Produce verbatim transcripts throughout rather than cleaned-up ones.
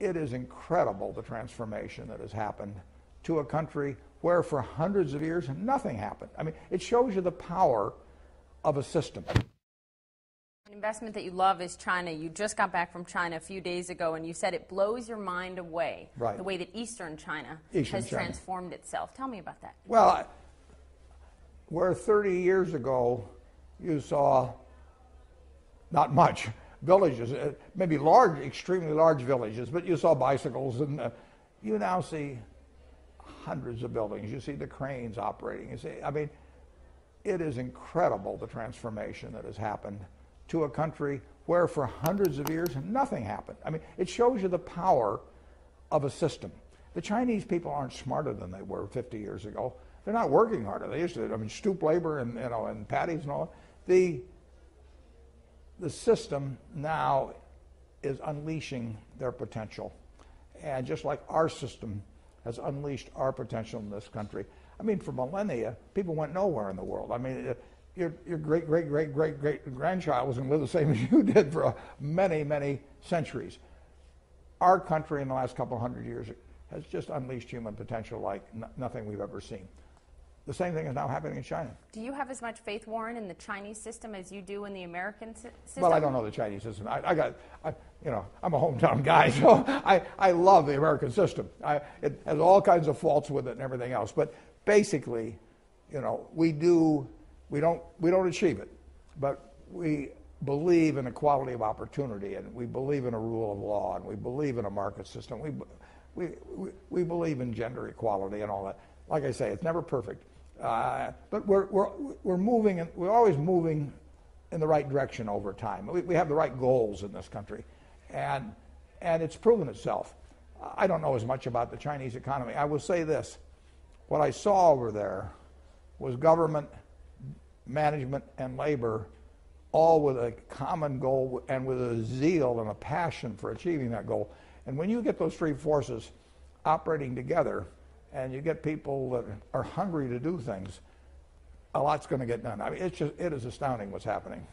It is incredible, the transformation that has happened to a country where for hundreds of years nothing happened. I mean, it shows you the power of a system. An investment that you love is China. You just got back from China a few days ago, and you said it blows your mind away, right, the way that Eastern China Eastern has China. transformed itself. Tell me about that. Well, I, where thirty years ago you saw not much, villages, maybe large, extremely large villages, but you saw bicycles, and uh, you now see hundreds of buildings. You see the cranes operating. You see, I mean, it is incredible, the transformation that has happened to a country where for hundreds of years nothing happened. I mean, it shows you the power of a system. The Chinese people aren't smarter than they were fifty years ago. They're not working harder. They used to, I mean, stoop labor and, you know, and patties and all that. The, the system now is unleashing their potential. And just like our system has unleashed our potential in this country. I mean, for millennia, people went nowhere in the world. I mean, your your great great great great great grandchild was going to live the same as you did for many many centuries. Our country in the last couple hundred years has just unleashed human potential like nothing we've ever seen. The same thing is now happening in China. Do you have as much faith, Warren, in the Chinese system as you do in the American system? Well, I don't know the Chinese system. I, I got, I, you know, I'm a hometown guy, so I, I love the American system. I, it has all kinds of faults with it and everything else. But basically, you know, we do, we don't, we don't achieve it, but we believe in equality of opportunity, and we believe in a rule of law, and we believe in a market system. We, we, we, we believe in gender equality and all that. Like I say, it's never perfect. Uh, but we're, we're, we're moving, and we're always moving in the right direction over time. We, we have the right goals in this country, and, and it's proven itself. I don't know as much about the Chinese economy. I will say this. What I saw over there was government, management, and labor all with a common goal and with a zeal and a passion for achieving that goal. And when you get those three forces operating together, and you get people that are hungry to do things, a lot's going to get done. I mean, it's just, it is astounding what's happening.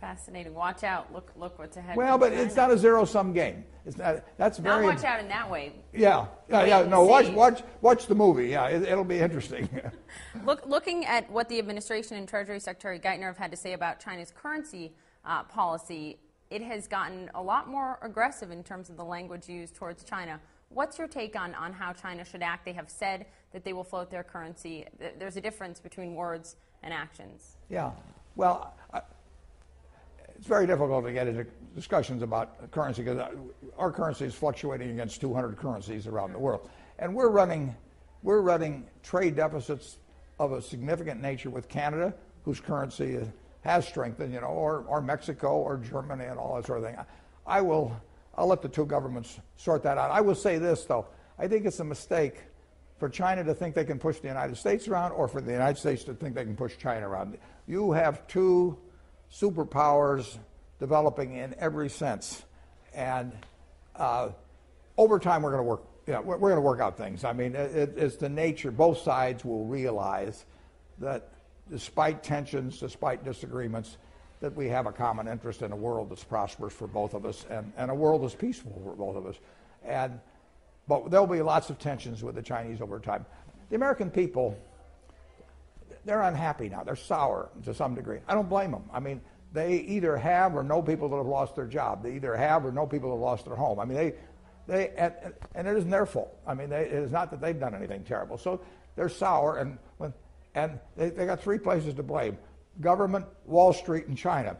Fascinating. Watch out. Look, look what's ahead. Well, but China. It's not a zero-sum game. It's not. That's not very. Not watch out in that way. Yeah, yeah, yeah. No, watch, watch, watch the movie. Yeah, it, it'll be interesting. Look, looking at what the administration and Treasury Secretary Geithner have had to say about China's currency uh, policy, it has gotten a lot more aggressive in terms of the language used towards China. What's your take on, on how China should act? They have said that they will float their currency. There's a difference between words and actions. Yeah. Well, I, it's very difficult to get into discussions about currency because our currency is fluctuating against two hundred currencies around the world. And we're running, we're running trade deficits of a significant nature with Canada, whose currency is, has strengthened, you know, or, or Mexico or Germany and all that sort of thing. I, I will... I'll let the two governments sort that out. I will say this, though. I think it's a mistake for China to think they can push the United States around, or for the United States to think they can push China around. You have two superpowers developing in every sense. And uh, over time, we're going to work, yeah, we're, we're going to work out things. I mean, it, it's the nature. Both sides will realize that despite tensions, despite disagreements, that we have a common interest in a world that's prosperous for both of us, and, and a world that's peaceful for both of us. And, but there'll be lots of tensions with the Chinese over time. The American people, they're unhappy now. They're sour to some degree. I don't blame them. I mean, they either have or know people that have lost their job. They either have or know people that have lost their home. I mean, they, they and, and it isn't their fault. I mean, they, it is not that they've done anything terrible. So they're sour, and, when, and they, they got three places to blame: government, Wall Street, and China.